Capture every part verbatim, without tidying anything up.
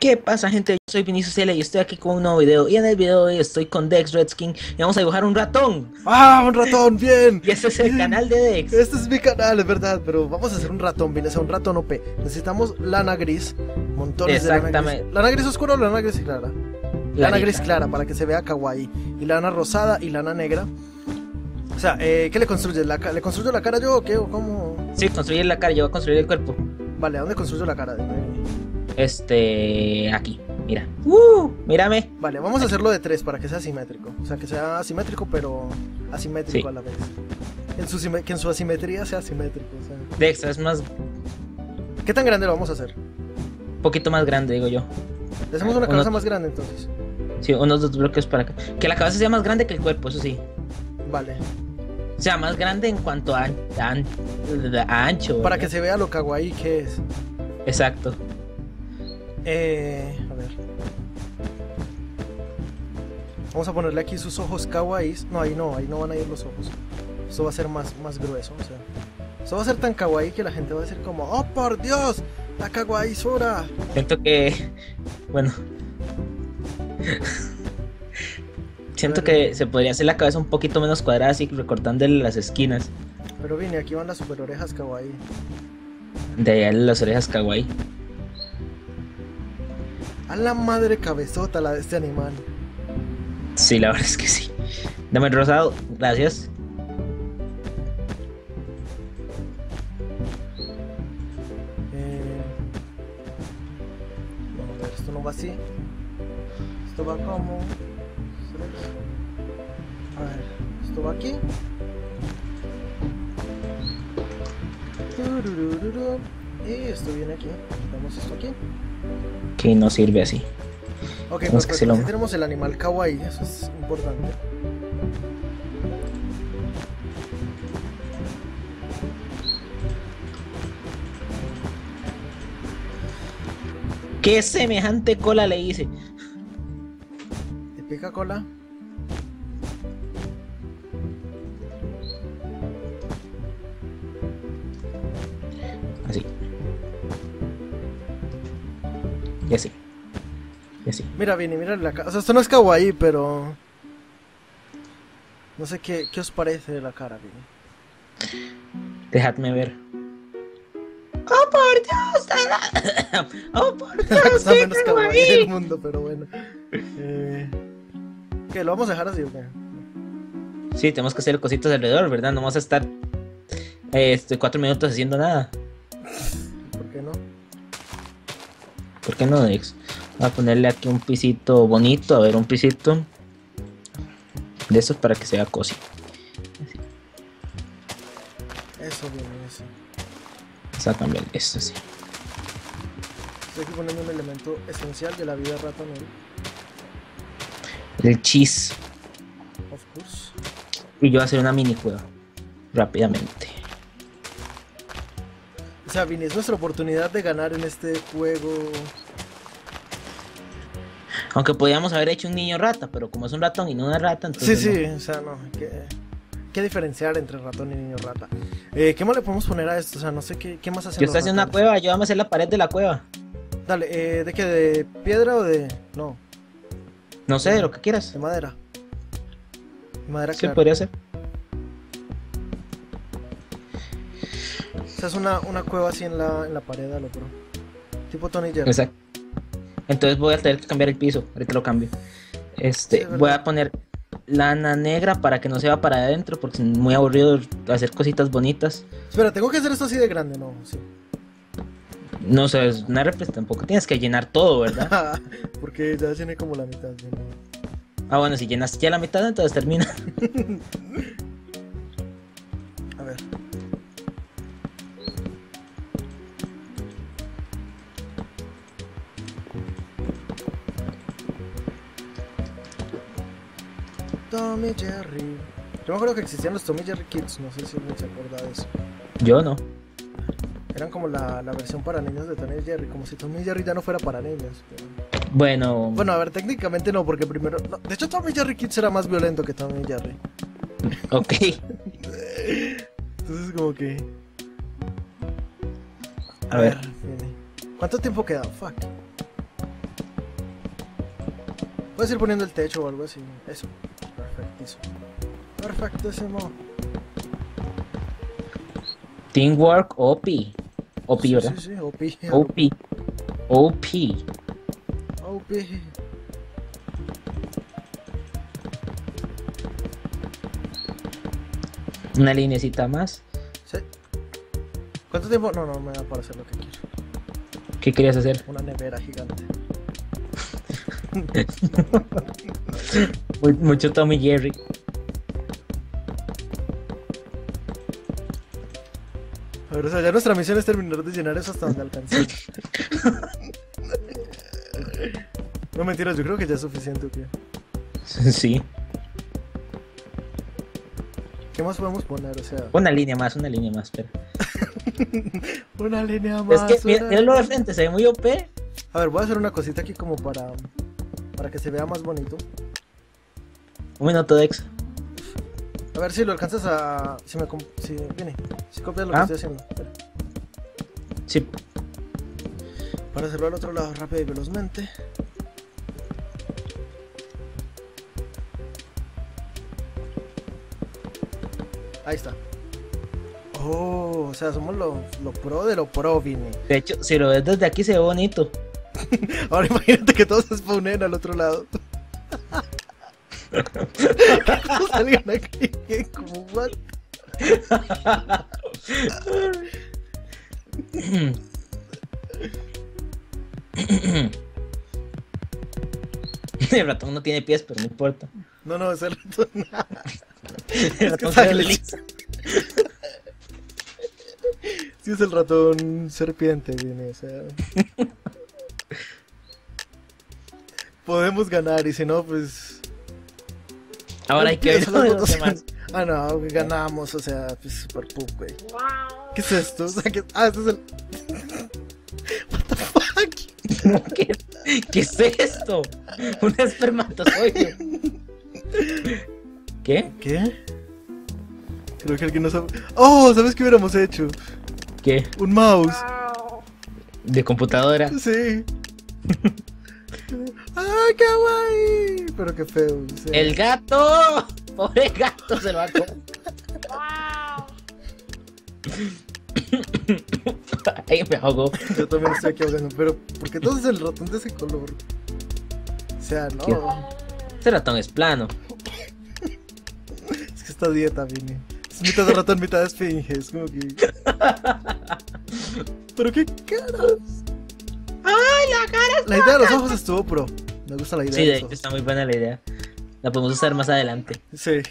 ¿Qué pasa, gente? Yo soy Vinicius C L y estoy aquí con un nuevo video. Y en el video de hoy estoy con Dex Redskin y vamos a dibujar un ratón. ¡Ah, un ratón! ¡Bien! Y este es el canal de Dex. Este es mi canal, es verdad, pero vamos a hacer un ratón, bien, o sea, un ratón O P. Necesitamos lana gris, montones Exactamente. de lana gris. ¿Lana gris oscura o lana gris clara? Clarita. Lana gris clara, para que se vea kawaii. Y lana rosada y lana negra. O sea, eh, ¿qué le construyes? ¿La ¿Le construyo la cara yo o qué? ¿O cómo? Sí, construir la cara, yo voy a construir el cuerpo. Vale, ¿a dónde construyo la cara? Este... aquí, mira. ¡Uh! Mírame. Vale, vamos aquí. a hacerlo de tres para que sea asimétrico. O sea, que sea asimétrico, pero asimétrico sí. a la vez. En su, que en su asimetría sea asimétrico. O sea. Dex, es más... ¿Qué tan grande lo vamos a hacer? Un poquito más grande, digo yo. ¿Le hacemos una cabeza unos... más grande, entonces? Sí, unos dos bloques para acá. Que la cabeza sea más grande que el cuerpo, eso sí. Vale. O sea, más grande en cuanto a, a, a ancho. Para ¿verdad? que se vea lo kawaii que es. Exacto. Eh, a ver. Vamos a ponerle aquí sus ojos kawaii. No, ahí no, ahí no van a ir los ojos. Esto va a ser más, más grueso, o sea. Esto va a ser tan kawaii que la gente va a decir como, ¡oh, por Dios! ¡La kawaii sura! Siento que... Bueno. Siento que se podría hacer la cabeza un poquito menos cuadrada, así recortándole las esquinas. Pero viene, aquí van las super orejas kawaii. De allá las orejas kawaii. A la madre cabezota la de este animal. Sí, la verdad es que sí. Dame el rosado, gracias. Eh... Vamos a ver, esto no va así. Esto va como... A ver, esto va aquí. Y esto viene aquí. Quitamos esto aquí. Que no sirve así. Ok, pues que lo... tenemos el animal kawaii, eso es importante. ¿Qué semejante cola le hice? ¿Te pica cola? Así. Y así. Y así. Mira, Vini, mira la cara. O sea, esto no es kawaii, pero... No sé qué, qué os parece de la cara, Vini. Dejadme ver. ¡Oh, por Dios! ¡Oh, por Dios! ¡Qué menos kawaii del mundo, pero bueno! Eh... ¿Qué? ¿Lo vamos a dejar así o qué? Sí, tenemos que hacer cositas alrededor, ¿verdad? No vamos a estar... Eh, este, cuatro minutos haciendo nada. ¿Por qué no? ¿Por qué no, Dex? Voy a ponerle aquí un pisito bonito, a ver, un pisito de esos para que sea cosi. Eso bien, eso. Exactamente, esto sí. Estoy aquí poniendo un elemento esencial de la vida rata, ¿no? El cheese. Of course. Y yo voy a hacer una mini cueva rápidamente. O sea, Vini, es nuestra oportunidad de ganar en este juego. Aunque podíamos haber hecho un niño rata, pero como es un ratón y no una rata, entonces... Sí, sí, no. o sea, no, hay que, hay que diferenciar entre ratón y niño rata. Eh, ¿Qué más le podemos poner a esto? O sea, no sé qué, qué más hacer. Yo estoy haciendo una cueva, yo vamos a hacer la pared de la cueva. Dale, eh, ¿de qué? ¿De piedra o de...? No. No sé, de lo que quieras. De madera. De madera, sí, claro. podría ser. Esta es una, una cueva así en la, en la pared al otro. Tipo Tony Jerry. Exacto. Entonces voy a tener que cambiar el piso. Ahorita lo cambio. Este, sí, voy a poner lana negra para que no se va para adentro, porque es muy aburrido hacer cositas bonitas. Espera, tengo que hacer esto así de grande, ¿no? Sí. No sé, es una represa, tampoco tienes que llenar todo, ¿verdad? Porque ya llené como la mitad. ¿Sí? Ah, bueno, si llenaste ya la mitad, entonces termina. A ver. Tom and Jerry. Yo me acuerdo que existían los Tom and Jerry Kids, no sé si se acuerda de eso. Yo no. Eran como la, la versión para niños de Tom and Jerry, como si Tom and Jerry ya no fuera para niños. Pero... Bueno... Bueno, a ver, técnicamente no, porque primero... No, de hecho, Tom and Jerry Kids era más violento que Tom and Jerry. Ok. Entonces como que... A, a ver, ver. Viene. ¿Cuánto tiempo queda? Fuck. Puedes ir poniendo el techo o algo así. Eso. Perfectísimo. Perfectísimo. Teamwork O P. O P, sí, ¿verdad? Sí, sí, O P. O P. O P. O P. Una linecita más. Sí. ¿Cuánto tiempo? No, no, me da para hacer lo que quiero. ¿Qué querías hacer? Una nevera gigante. Mucho Tom y Jerry. A ver, o sea, ya nuestra misión es terminar de llenar eso hasta donde alcancé. No, mentiras, yo creo que ya es suficiente, ¿o qué? Sí. ¿Qué más podemos poner? O sea... Una línea más, una línea más, pero... Una línea más. Es que mira, míralo de frente, se ve muy O P. A ver, voy a hacer una cosita aquí como para... Para que se vea más bonito. Un minuto, Dex. A ver si lo alcanzas a... Si me... Si viene. Si copias lo ¿Ah? que estoy haciendo. Espera. Sí. Para hacerlo al otro lado rápido y velozmente. Ahí está. Oh, o sea, somos los lo pro de lo pro, Vini. De hecho, si lo ves desde aquí se ve bonito. Ahora imagínate que todos se spawnen al otro lado. Salgan aquí, como what? El ratón no tiene pies, pero no importa. No, no, ese ratón nada. El ratón se desliza. Si es el ratón serpiente, viene, o sea... Podemos ganar, y si no, pues... Ahora hay que ver los demás. Ah, no, ganamos, o sea, pues super poop, güey. ¿Qué es esto? O sea, que... Ah, este es el... What the fuck? ¿Qué, ¿Qué es esto? Un espermatozoide. ¿Qué? ¿Qué? Creo que alguien no sabe... ¡Oh! ¿Sabes qué hubiéramos hecho? ¿Qué? Un mouse. ¿De computadora? Sí. ¡Ah, qué guay! Pero qué feo. Sí. ¡El gato! ¡Pobre gato! Se lo va a comer. ¡Ay, me ahogó! Yo también estoy aquí ahogando, pero ¿por qué entonces el ratón de ese color? O sea, no. ¿Qué? Ese ratón es plano. Es que esta dieta, Vini. Es mitad de ratón, mitad de esfinge. Es como que... ¡Pero qué caras! ¡Ay, la cara es La idea de los ojos estuvo pro. Me gusta la idea. Sí, de hecho está muy buena la idea. La podemos usar más adelante. Sí.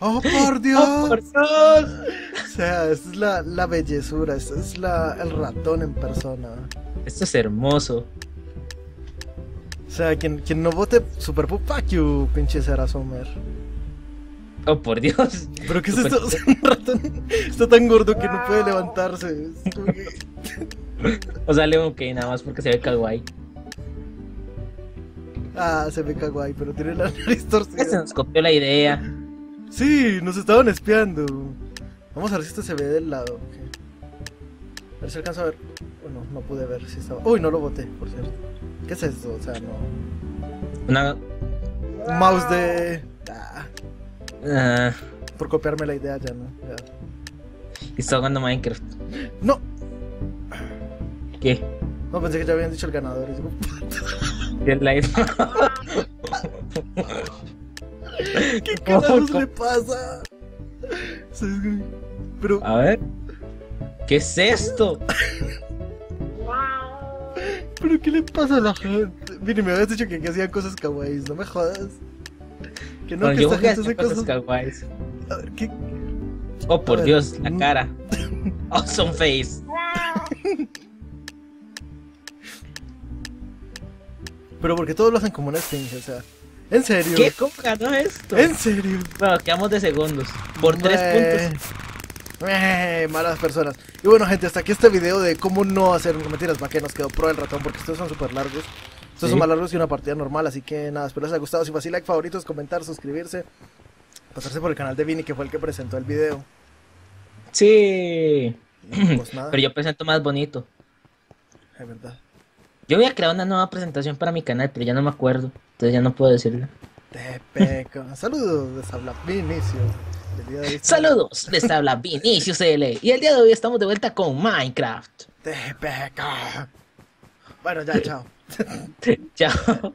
¡Oh, por Dios! ¡Oh, por Dios! O sea, esta es la, la bellezura. Esta es la, el ratón en persona. Esto es hermoso. O sea, quien, quien no vote Super Pupacu, pinche Sarah Sommer. Oh, por Dios. ¿Pero qué es esto? O sea, un ratón está tan gordo que no puede levantarse. O sea, le ok, nada más porque se ve kawaii. Ah, se ve kawaii, pero tiene la nariz torcida. Se nos copió la idea. Sí, nos estaban espiando. Vamos a ver si esto se ve del lado. Okay. A ver si alcanzo a ver. Bueno, no pude ver si estaba... Uy, no lo boté, por cierto. ¿Qué es esto? O sea, no... Una... Un mouse de... Ah. Uh, Por copiarme la idea ya, ¿no? Ya. Está jugando Minecraft. ¡No! ¿Qué? No, pensé que ya habían dicho el ganador. ¿Qué live? ¿Qué carajos le pasa? Pero... A ver. ¿Qué es esto? ¿Pero qué le pasa a la gente? Mire, me habías dicho que, que hacían cosas kawaii, no me jodas. Que no, bueno, que yo esta gente hace cosas kawaiis. A ver, ¿qué? Oh, por Dios, la cara. Awesome face. Pero porque todos lo hacen como una esfinge, o sea. ¿En serio? ¿Qué? ¿Cómo ganó esto? ¿En serio? Bueno, quedamos de segundos. Por Ué. tres puntos. Ué, malas personas. Y bueno, gente, hasta aquí este video de cómo no hacer mentiras. Va que nos quedó pro el ratón porque estos son súper largos. Estos sí. son más largos que una partida normal, así que nada, espero les haya gustado. Si fue así, like, favoritos, comentar, suscribirse, pasarse por el canal de Vini, que fue el que presentó el video. Sí. Pues nada. Pero yo presento más bonito. Es verdad. Yo voy a crear una nueva presentación para mi canal, pero ya no me acuerdo, entonces ya no puedo decirlo. Te peco. Saludos, les habla Vinicius. Hoy... Saludos, les habla Vinicius C L. Y el día de hoy estamos de vuelta con Minecraft. Te peco. Bueno, ya, chao. Chao.